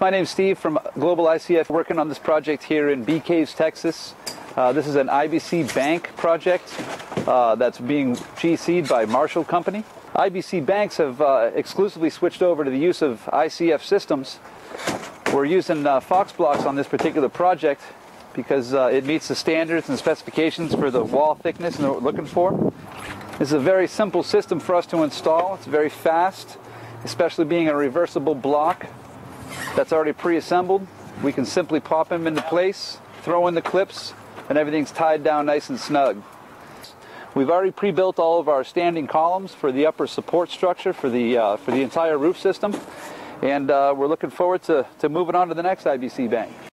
My name's Steve from Global ICF, working on this project here in Bee Caves, Texas. This is an IBC Bank project that's being GC'd by Marshall Company. IBC banks have exclusively switched over to the use of ICF systems. We're using Fox Blocks on this particular project because it meets the standards and specifications for the wall thickness and what we're looking for. This is a very simple system for us to install. It's very fast, especially being a reversible block that's already pre-assembled. We can simply pop them into place, throw in the clips, and everything's tied down nice and snug. We've already pre-built all of our standing columns for the upper support structure for the entire roof system, and we're looking forward to moving on to the next IBC Bank.